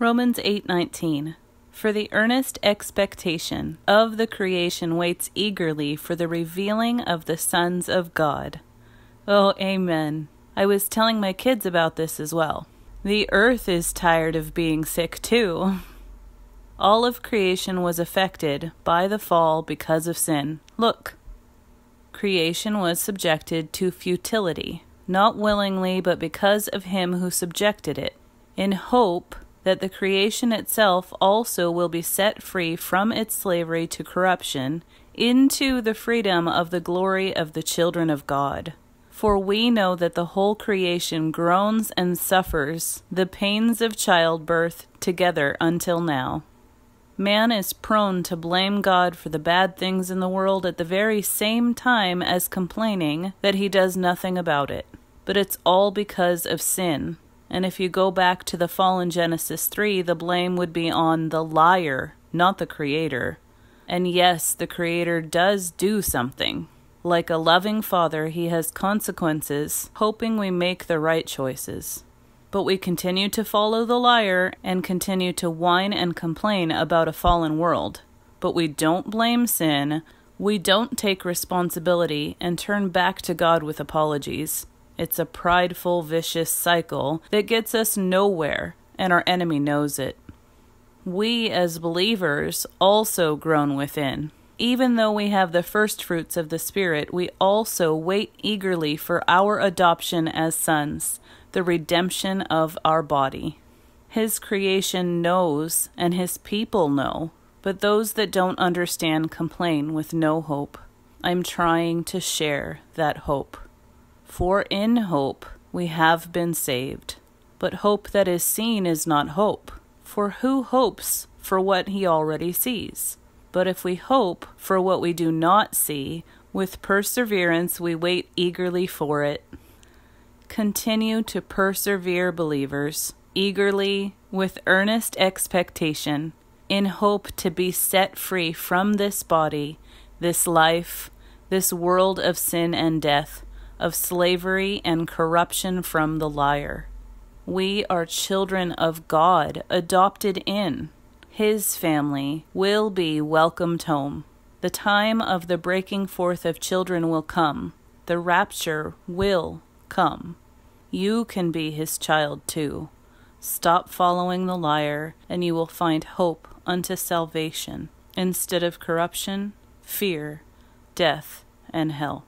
Romans 8:19. For the earnest expectation of the creation waits eagerly for the revealing of the sons of God. Oh, amen. I was telling my kids about this as well. The earth is tired of being sick too. All of creation was affected by the fall because of sin. Look, creation was subjected to futility, not willingly, but because of him who subjected it, in hope that the creation itself also will be set free from its slavery to corruption into the freedom of the glory of the children of God. For we know that the whole creation groans and suffers the pains of childbirth together until now. Man is prone to blame God for the bad things in the world at the very same time as complaining that he does nothing about it. But it's all because of sin. And if you go back to the fall in Genesis 3, the blame would be on the liar, not the creator. And yes, the creator does do something. Like a loving father, he has consequences, hoping we make the right choices. But we continue to follow the liar and continue to whine and complain about a fallen world. But we don't blame sin, we don't take responsibility and turn back to God with apologies. It's a prideful, vicious cycle that gets us nowhere, and our enemy knows it. We, as believers, also groan within. Even though we have the first fruits of the Spirit, we also wait eagerly for our adoption as sons, the redemption of our body. His creation knows, and his people know, but those that don't understand complain with no hope. I'm trying to share that hope. For in hope we have been saved. But hope that is seen is not hope, for who hopes for what he already sees? But if we hope for what we do not see, with perseverance we wait eagerly for it. Continue to persevere, believers, eagerly, with earnest expectation, in hope to be set free from this body, this life, this world of sin and death, of slavery and corruption from the liar. We are children of God, adopted in. His family will be welcomed home. The time of the breaking forth of children will come. The rapture will come. You can be his child too. Stop following the liar, and you will find hope unto salvation, instead of corruption, fear, death, and hell.